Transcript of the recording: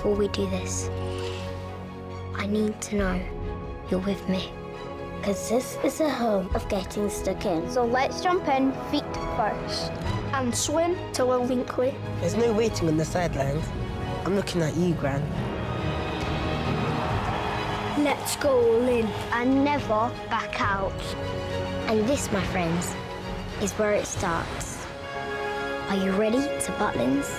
before we do this, I need to know you're with me. Because this is a home of getting stuck in. So let's jump in feet first and swim to Will Winkley. There's no waiting on the sidelines. I'm looking at you, Gran. Let's go all in and never back out. And this, my friends, is where it starts. Are you ready to Butlin's?